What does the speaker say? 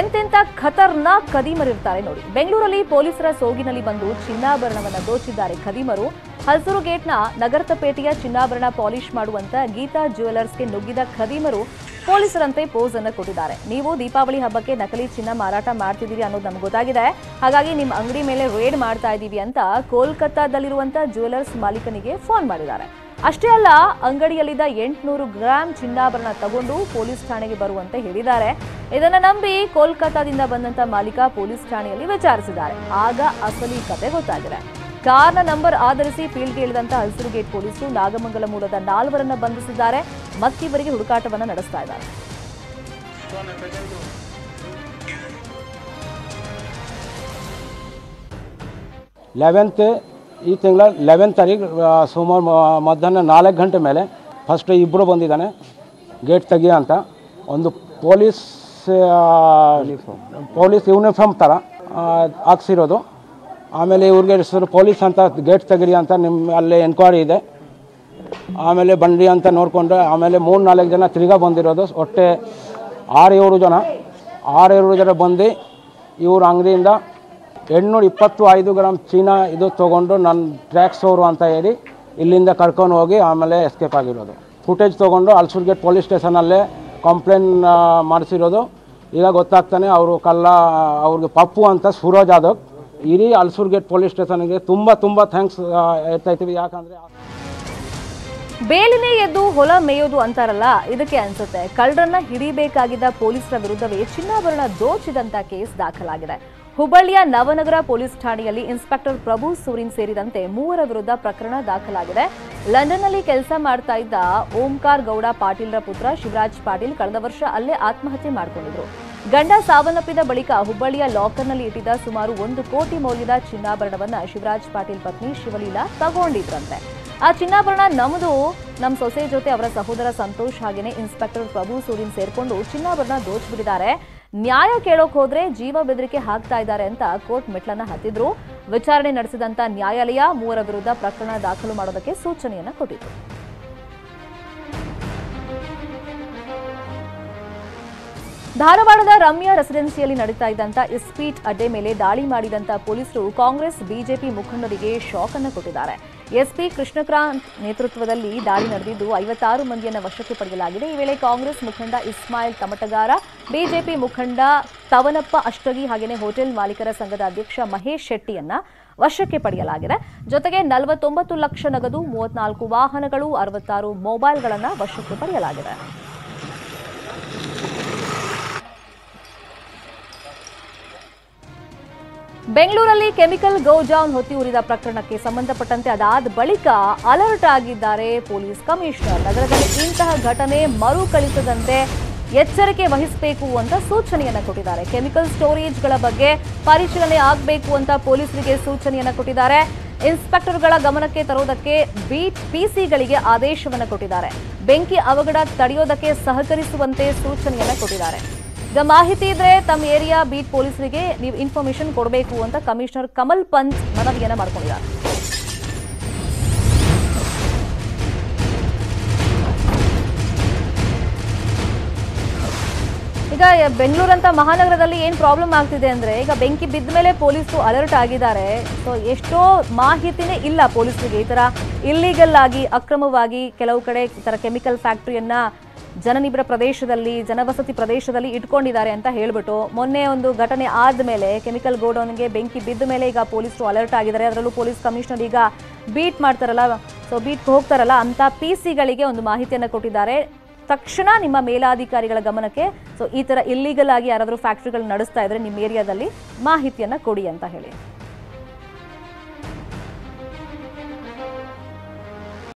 ಎಂತೆಂತ ಖತರ್ನಾಕ್ ಖದೀಮರಿರ್ತಾರೆ ನೋಡಿ। ಬೆಂಗಳೂರಲ್ಲಿ ಪೊಲೀಸರ ಸೋಗಿನಲ್ಲಿ ಬಂದು ಚಿನ್ನಾಭರಣವನ್ನು ದೋಚಿದ್ದಾರೆ ಖದೀಮರು। ಹಲ್ಸೂರು ಗೇಟ್ನ ನಗರತಪೇಟೆಯ ಚಿನ್ನಾಭರಣ ಪಾಲಿಶ್ ಮಾಡುವಂತ ಗೀತಾ ಜ್ಯುವೆಲರ್ಸ್ಗೆ ನುಗ್ಗಿದ ಖದೀಮರು ಪೊಲೀಸರಂತೆ ಪೋಸ್ ಅನ್ನು ಕೊಟ್ಟಿದ್ದಾರೆ। ನೀವು ದೀಪಾವಳಿ ಹಬ್ಬಕ್ಕೆ ನಕಲಿ ಚಿನ್ನ ಮಾರಾಟ ಮಾಡ್ತಿದ್ದೀರಿ ಅನ್ನೋದು ನಮಗೆ ಗೊತ್ತಾಗಿದೆ, ಹಾಗಾಗಿ ನಿಮ್ಮ ಅಂಗಡಿ ಮೇಲೆ ರೇಡ್ ಮಾಡ್ತಾ ಇದ್ದೀವಿ ಅಂತ ಕೋಲ್ಕತ್ತಾದಲ್ಲಿರುವಂತ ಜ್ಯುವೆಲರ್ಸ್ ಮಾಲೀಕನಿಗೆ ಫೋನ್ ಮಾಡಿದ್ದಾರೆ। ಅಷ್ಟೇ ಅಲ್ಲ, ಅಂಗಡಿಯಲ್ಲಿದ್ದ 800 ಗ್ರಾಂ ಚಿನ್ನಾಭರಣ ತಗೊಂಡು ಪೊಲೀಸ್ ಠಾಣೆಗೆ ಬರುವಂತೆ ಹೇಳಿದ್ದಾರೆ। ಇದನ್ನ ನಂಬಿ ಕೋಲ್ಕತ್ತಾದಿಂದ ಬಂದಂತ ಮಾಲೀಕ ಪೊಲೀಸ್ ಠಾಣೆಯಲ್ಲಿ ವಿಚಾರಿಸಿದ್ದಾರೆ। ಆಗ ಅಸಲಿ ಕತೆ ಗೊತ್ತಾಗಿದೆ। ಕಾರ್ನ ನಂಬರ್ ಆಧರಿಸಿ ಫೀಲ್ಡ್ಗೆ ಇಳಿದಂತ ಹಸಿರು ಗೇಟ್ ಪೊಲೀಸರು ನಾಗಮಂಗಲ ಮೂಲದ 4 ಬಂಧಿಸಿದ್ದಾರೆ। ಮತ್ತಿವರಿಗೆ ಹುಡುಕಾಟವನ್ನು ನಡೆಸ್ತಾ ಇದ್ದಾರೆ। इलेवेंथ तारीख सोमवार मध्यान 4 ಗಂಟೆ मेले फस्ट इबू बंद गेट तगिया अंत पोलिस पोलिस यूनिफार्म तर हाक्सी आमेले इवर्गे पोलिस अंत गेट तगिरी अंत निम्ल एंक्वैरी है आमेले बंदी अंत नोड्कोंडु आमेले 3-4 जन तिर्गा बंदिरोदु ओट्टे 6-7 जन बंदी इवर अंगडियिंद 825 ಗ್ರಾಮ್ ಚೀನಾ ಇದು ತಗೊಂಡು ನನ್ನ ಟ್ರ್ಯಾಕ್ಸ್ ಅವರು ಅಂತ ಹೇಳಿ ಇಲ್ಲಿಂದ ಕರ್ಕೊಂಡು ಹೋಗಿ ಆಮೇಲೆ ಎಸ್ಕೇಪ್ ಆಗಿರೋದು। ಫುಟೇಜ್ ತಗೊಂಡು ಹಲ್ಸೂರು ಗೇಟ್ ಪೊಲೀಸ್ ಸ್ಟೇಷನಲ್ಲೇ ಕಂಪ್ಲೇಂಟ್ ಮಾಡಿಸಿರೋದು। ಈಗ ಗೊತ್ತಾಗ್ತಾನೆ ಅವರು ಕಳ್ಳ, ಅವ್ರಿಗೆ ಪಪ್ಪು ಅಂತ ಸೂರಜ್ ಯಾದವ್। ಇಡೀ ಹಲ್ಸೂರು ಗೇಟ್ ಪೊಲೀಸ್ ಸ್ಟೇಷನ್ಗೆ ತುಂಬ ಥ್ಯಾಂಕ್ಸ್ ಹೇಳ್ತಾ ಇದ್ದೀವಿ। ಯಾಕಂದರೆ ಬೇಲಿನೇ ಎದ್ದು ಹೊಲ ಮೇಯೋದು ಅಂತಾರಲ್ಲ, ಇದಕ್ಕೆ ಅನ್ಸುತ್ತೆ। ಕಳ್ಳರನ್ನ ಹಿಡಿಬೇಕಾಗಿದ್ದ ಪೊಲೀಸರ ವಿರುದ್ಧವೇ ಚಿನ್ನಾಭರಣ ದೋಚಿದಂತ ಕೇಸ್ ದಾಖಲಾಗಿದೆ। ಹುಬ್ಬಳ್ಳಿಯ ನವನಗರ ಪೊಲೀಸ್ ಠಾಣೆಯಲ್ಲಿ ಇನ್ಸ್ಪೆಕ್ಟರ್ ಪ್ರಭು ಸೂರಿನ್ ಸೇರಿದಂತೆ 3 ವಿರುದ್ಧ ಪ್ರಕರಣ ದಾಖಲಾಗಿದೆ। ಲಂಡನ್ನಲ್ಲಿ ಕೆಲಸ ಮಾಡ್ತಾ ಇದ್ದ ಓಂಕಾರ್ ಗೌಡ ಪಾಟೀಲ್ರ ಪುತ್ರ ಶಿವರಾಜ್ ಪಾಟೀಲ್ ಕಳೆದ ವರ್ಷ ಅಲ್ಲೇ ಆತ್ಮಹತ್ಯೆ ಮಾಡಿಕೊಂಡಿದ್ರು। ಗಂಡ ಸಾವನ್ನಪ್ಪಿದ ಬಳಿಕ ಹುಬ್ಬಳ್ಳಿಯ ಲಾಕರ್ನಲ್ಲಿ ಇಟ್ಟಿದ್ದ ಸುಮಾರು 1 ಕೋಟಿ ಮೌಲ್ಯದ ಚಿನ್ನಾಭರಣವನ್ನು ಶಿವರಾಜ್ ಪಾಟೀಲ್ ಪತ್ನಿ ಶಿವಲೀಲಾ ತಗೊಂಡಿದ್ರಂತೆ। ಆ ಚಿನ್ನಾಭರಣ ನಮ್ಮದು, ನಮ್ಮ ಸೊಸೆ ಜೊತೆ ಅವರ ಸಹೋದರ ಸಂತೋಷ್ ಹಾಗೇನೆ ಇನ್ಸ್ಪೆಕ್ಟರ್ ಪ್ರಭು ಸೂರಿನ್ ಸೇರ್ಕೊಂಡು ಚಿನ್ನಾಭರಣ ದೋಚಿಬಿಟ್ಟಿದ್ದಾರೆ, ನ್ಯಾಯ ಕೇಳೋಕೆ ಹೋದ್ರೆ ಜೀವ ಬೆದರಿಕೆ ಹಾಕ್ತಾ ಇದ್ದಾರೆ ಅಂತ ಕೋರ್ಟ್ ಮೆಟ್ಲನ್ನ ಹತ್ತಿದ್ರು। ವಿಚಾರಣೆ ನಡೆಸಿದಂತ ನ್ಯಾಯಾಲಯ 3 ವಿರುದ್ಧ ಪ್ರಕರಣ ದಾಖಲು ಮಾಡೋದಕ್ಕೆ ಸೂಚನೆಯನ್ನ ಕೊಟ್ಟಿತ್ತು। ಧಾರವಾಡದ ರಮ್ಯಾ ರೆಸಿಡೆನ್ಸಿಯಲ್ಲಿ ನಡೀತಾ ಇದ್ದಂತ ಇಸ್ಪೀಟ್ ಅಡ್ಡೆ ಮೇಲೆ ದಾಳಿ ಮಾಡಿದಂತ ಪೊಲೀಸರು ಕಾಂಗ್ರೆಸ್ ಬಿಜೆಪಿ ಮುಖಂಡರಿಗೆ ಶಾಕ್ ಅನ್ನು ಕೊಟ್ಟಿದ್ದಾರೆ। ಎಸ್ಪಿ ಕೃಷ್ಣಕಾಂತ್ ನೇತೃತ್ವದಲ್ಲಿ ದಾಳಿ ನಡೆದಿದ್ದು 56 ಮಂದಿಯನ್ನು ವಶಕ್ಕೆ ಪಡೆಯಲಾಗಿದೆ। ಈ ವೇಳೆ ಕಾಂಗ್ರೆಸ್ ಮುಖಂಡ ಇಸ್ಮಾಯಿಲ್ ತಮಟಗಾರ, ಬಿಜೆಪಿ ಮುಖಂಡ ತವನಪ್ಪ ಅಷ್ಟಗಿ ಹಾಗೆಯೇ ಹೋಟೆಲ್ ಮಾಲೀಕರ ಸಂಘದ ಅಧ್ಯಕ್ಷ ಮಹೇಶ್ ಶೆಟ್ಟಿಯನ್ನ ವಶಕ್ಕೆ ಪಡೆಯಲಾಗಿದೆ। ಜೊತೆಗೆ 49 ಲಕ್ಷ ನಗದು, 34 ವಾಹನಗಳು, 66 ಮೊಬೈಲ್ಗಳನ್ನು ವಶಕ್ಕೆ ಪಡೆಯಲಾಗಿದೆ। ಬೆಂಗಳೂರಲ್ಲಿ ಕೆಮಿಕಲ್ ಗೋಡೌನ್ ಹೊತ್ತಿ ಉರಿದ ಪ್ರಕರಣಕ್ಕೆ ಸಂಬಂಧಪಟ್ಟಂತೆ ಅದಾದ ಬಳಿಕ ಅಲರ್ಟ್ ಆಗಿದ್ದಾರೆ ಪೊಲೀಸ್ ಕಮಿಷನರ್। ನಗರದಲ್ಲಿ ಇಂತಹ ಘಟನೆ ಮರುಕಳಿಸದಂತೆ ಎಚ್ಚರಿಕೆ ವಹಿಸಬೇಕು ಅಂತ ಸೂಚನೆಯನ್ನು ಕೊಟ್ಟಿದ್ದಾರೆ। ಕೆಮಿಕಲ್ ಸ್ಟೋರೇಜ್ಗಳ ಬಗ್ಗೆ ಪರಿಶೀಲನೆ ಆಗಬೇಕು ಅಂತ ಪೊಲೀಸರಿಗೆ ಸೂಚನೆಯನ್ನು ಕೊಟ್ಟಿದ್ದಾರೆ। ಇನ್ಸ್ಪೆಕ್ಟರ್ಗಳ ಗಮನಕ್ಕೆ ತರುವುದಕ್ಕೆ ಬಿಪಿಸಿಗಳಿಗೆ ಆದೇಶವನ್ನು ಕೊಟ್ಟಿದ್ದಾರೆ। ಬೆಂಕಿ ಅವಘಡ ತಡೆಯೋದಕ್ಕೆ ಸಹಕರಿಸುವಂತೆ ಸೂಚನೆಯನ್ನು ಕೊಟ್ಟಿದ್ದಾರೆ। ಈಗ ಮಾಹಿತಿ ಇದ್ರೆ ತಮ್ಮ ಏರಿಯಾ ಬೀಟ್ ಪೊಲೀಸರಿಗೆ ನೀವು ಇನ್ಫಾರ್ಮೇಶನ್ ಕೊಡಬೇಕು ಅಂತ ಕಮಿಷನರ್ ಕಮಲ್ ಪಂತ್ ಮನವಿಯನ್ನು ಮಾಡಿಕೊಂಡಿದ್ದಾರೆ। ಈಗ ಬೆಂಗಳೂರಂತ ಮಹಾನಗರದಲ್ಲಿ ಏನು ಪ್ರಾಬ್ಲಮ್ ಆಗ್ತಿದೆ ಅಂದ್ರೆ, ಈಗ ಬೆಂಕಿ ಬಿದ್ದ ಮೇಲೆ ಪೊಲೀಸರು ಅಲರ್ಟ್ ಆಗಿದ್ದಾರೆ, ಸೊ ಎಷ್ಟೋ ಮಾಹಿತಿನೇ ಇಲ್ಲ ಪೊಲೀಸರಿಗೆ। ಈ ಥರ ಇಲ್ಲಿಗಲ್ ಆಗಿ ಅಕ್ರಮವಾಗಿ ಕೆಲವು ಕಡೆ ಈ ಥರ ಕೆಮಿಕಲ್ ಫ್ಯಾಕ್ಟ್ರಿಯನ್ನು ಜನನಿಬಿಡ ಪ್ರದೇಶದಲ್ಲಿ, ಜನವಸತಿ ಪ್ರದೇಶದಲ್ಲಿ ಇಟ್ಕೊಂಡಿದ್ದಾರೆ ಅಂತ ಹೇಳಿಬಿಟ್ಟು ಮೊನ್ನೆ ಒಂದು ಘಟನೆ ಆದಮೇಲೆ ಕೆಮಿಕಲ್ ಗೋಡೌನ್ಗೆ ಬೆಂಕಿ ಬಿದ್ದ ಮೇಲೆ ಈಗ ಪೊಲೀಸರು ಅಲರ್ಟ್ ಆಗಿದ್ದಾರೆ। ಅದರಲ್ಲೂ ಪೊಲೀಸ್ ಕಮಿಷನರ್ ಈಗ ಬೀಟ್ ಮಾಡ್ತಾರಲ್ಲ, ಸೊ ಬೀಟ್ಗೆ ಹೋಗ್ತಾರಲ್ಲ ಅಂತ ಪಿಸಿಗಳಿಗೆ ಒಂದು ಮಾಹಿತಿಯನ್ನು ಕೊಟ್ಟಿದ್ದಾರೆ। ತಕ್ಷಣ ನಿಮ್ಮ ಮೇಲಾಧಿಕಾರಿಗಳ ಗಮನಕ್ಕೆ ಸೊ ಈ ಥರ ಇಲ್ಲಿಗಲ್ ಆಗಿ ಯಾರಾದರೂ ಫ್ಯಾಕ್ಟ್ರಿಗಳು ನಡೆಸ್ತಾ ಇದ್ರೆ ನಿಮ್ಮ ಏರಿಯಾದಲ್ಲಿ ಮಾಹಿತಿಯನ್ನು ಕೊಡಿ ಅಂತ ಹೇಳಿ